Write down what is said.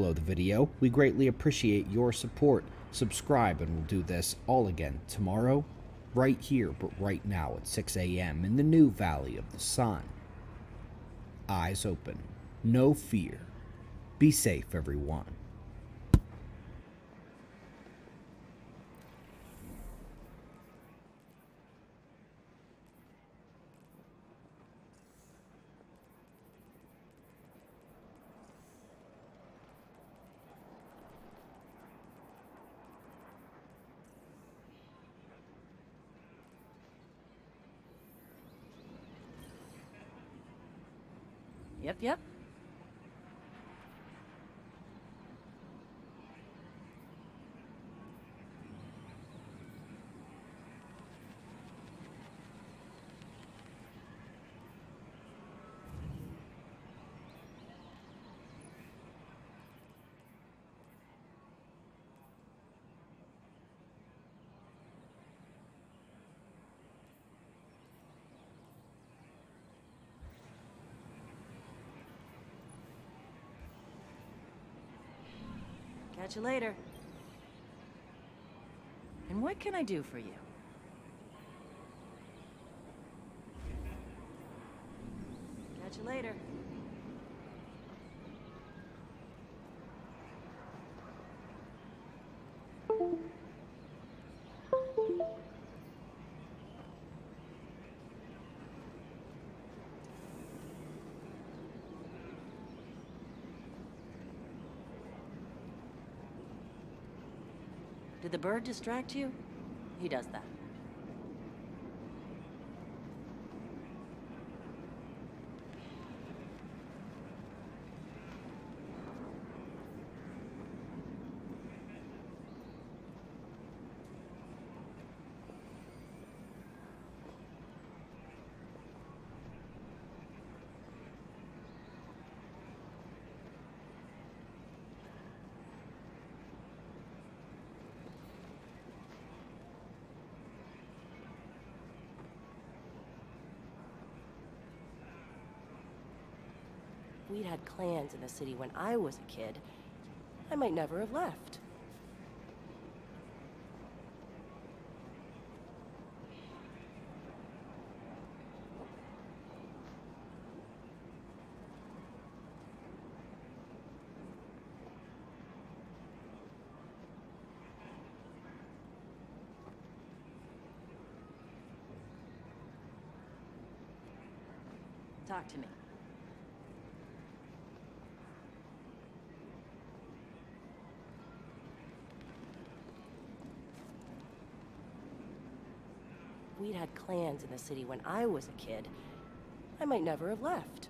below the video. We greatly appreciate your support. Subscribe, and we'll do this all again tomorrow, right here, but right now at 6 a.m. in the new Valley of the Sun. Eyes open. No fear. Be safe, everyone. Yep. Catch you later. And what can I do for you? Catch you later. Did the bird distract you? He does that. We'd had clans in the city when I was a kid. I might never have left. Talk to me. We'd had clans in the city when I was a kid. I might never have left.